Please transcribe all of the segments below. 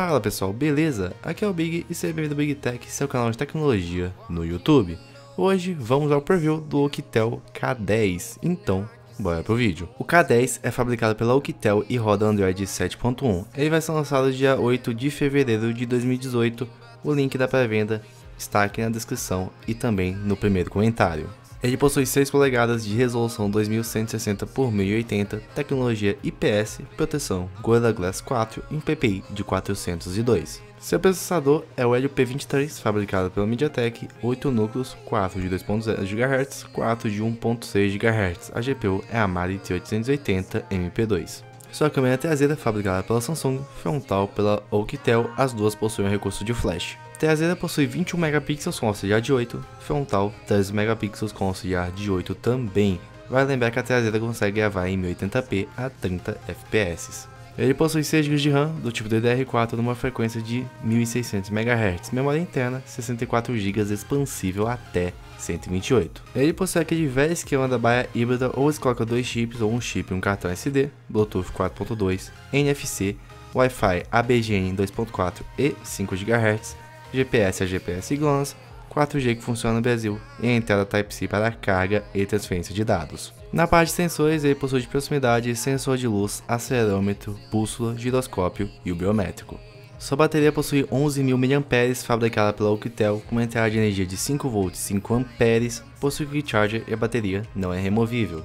Fala pessoal, beleza? Aqui é o Big e seja bem-vindo ao Big Tech, seu canal de tecnologia no YouTube. Hoje vamos ao preview do Oukitel K10, então bora pro vídeo. O K10 é fabricado pela Oukitel e roda Android 7.1. Ele vai ser lançado dia 8 de fevereiro de 2018, o link da pré-venda está aqui na descrição e também no primeiro comentário. Ele possui 6 polegadas de resolução 2160x1080, tecnologia IPS, proteção Gorilla Glass 4 em PPI de 402. Seu processador é o Helio P23, fabricado pela MediaTek, 8 núcleos, 4 de 2.0 GHz, 4 de 1.6 GHz. A GPU é a Mali T880 MP2. Sua câmera traseira, fabricada pela Samsung, frontal pela Oukitel, as duas possuem um recurso de flash. Traseira possui 21 megapixels com auxiliar de 8, frontal 13 megapixels com auxiliar de 8 também. Vai lembrar que a traseira consegue gravar em 1080p a 30 fps. Ele possui 6 GB de RAM do tipo DDR4 numa frequência de 1600 MHz, memória interna 64 GB expansível até 128. Ele possui aquele velho esquema da baia híbrida, ou se coloca 2 chips ou um chip e um cartão SD, Bluetooth 4.2, NFC, Wi-Fi ABGN 2.4 e 5 GHz, GPS a GPS GLONASS, 4G que funciona no Brasil e a entrada Type-C para carga e transferência de dados. Na parte de sensores, ele possui de proximidade, sensor de luz, acelerômetro, bússola, giroscópio e o biométrico. Sua bateria possui 11.000 mAh, fabricada pela Oukitel, com uma entrada de energia de 5V e 5A, possui quick charger e a bateria não é removível.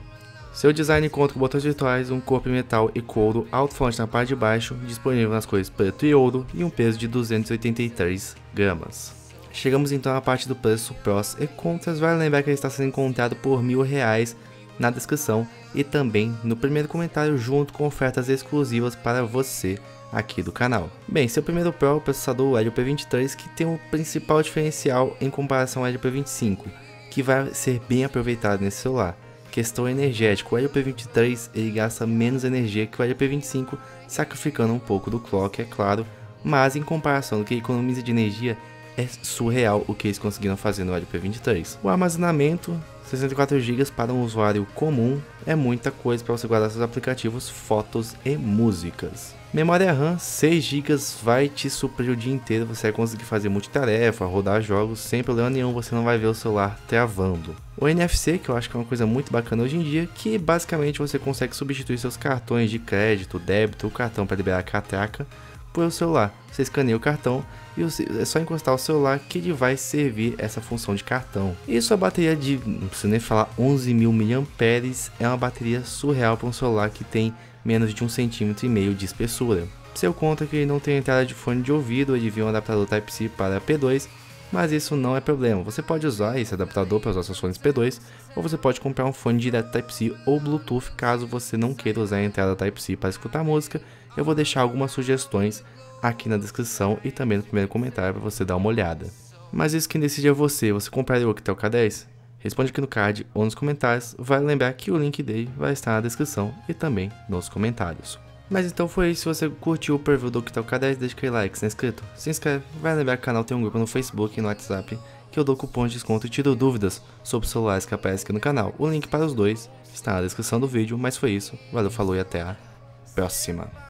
Seu design conta com botões virtuais, um corpo em metal e couro, alto-falante na parte de baixo, disponível nas cores preto e ouro e um peso de 283 gramas. Chegamos então à parte do preço, prós e contras. Vale lembrar que ele está sendo encontrado por R$1.000 na descrição e também no primeiro comentário, junto com ofertas exclusivas para você aqui do canal. Bem, seu primeiro pró, o processador Helio P23, que tem o principal diferencial em comparação ao Helio P25, que vai ser bem aproveitado nesse celular. Questão energética, o Helio P23 ele gasta menos energia que o Helio P25, sacrificando um pouco do clock, é claro, mas em comparação do que economiza de energia, é surreal o que eles conseguiram fazer no Helio P23. O armazenamento, 64 GB para um usuário comum, é muita coisa para você guardar seus aplicativos, fotos e músicas. Memória RAM, 6 GB vai te suprir o dia inteiro, você vai conseguir fazer multitarefa, rodar jogos, sem problema nenhum, você não vai ver o celular travando. O NFC, que eu acho que é uma coisa muito bacana hoje em dia, que basicamente você consegue substituir seus cartões de crédito, débito, o cartão para liberar a catraca, por o celular. Você escaneia o cartão e é só encostar o celular que ele vai servir essa função de cartão. E sua bateria de, não preciso nem falar, 11.000 mAh é uma bateria surreal para um celular que tem menos de 1,5 cm de espessura. Seu contra que ele não tem entrada de fone de ouvido, ele vem um adaptador Type-C para P2, mas isso não é problema. Você pode usar esse adaptador para usar seus fones P2, ou você pode comprar um fone direto Type-C ou Bluetooth, caso você não queira usar a entrada Type-C para escutar música. Eu vou deixar algumas sugestões aqui na descrição e também no primeiro comentário para você dar uma olhada. Mas isso quem decide é você. Você compraria o Oukitel K10? Responde aqui no card ou nos comentários, vale lembrar que o link dele vai estar na descrição e também nos comentários. Mas então foi isso, se você curtiu o preview do Oukitel K10, deixa aquele like, se não é inscrito, se inscreve, vale lembrar que o canal tem um grupo no Facebook e no WhatsApp que eu dou cupom de desconto e tiro dúvidas sobre os celulares que aparecem aqui no canal. O link para os dois está na descrição do vídeo, mas foi isso, valeu, falou e até a próxima.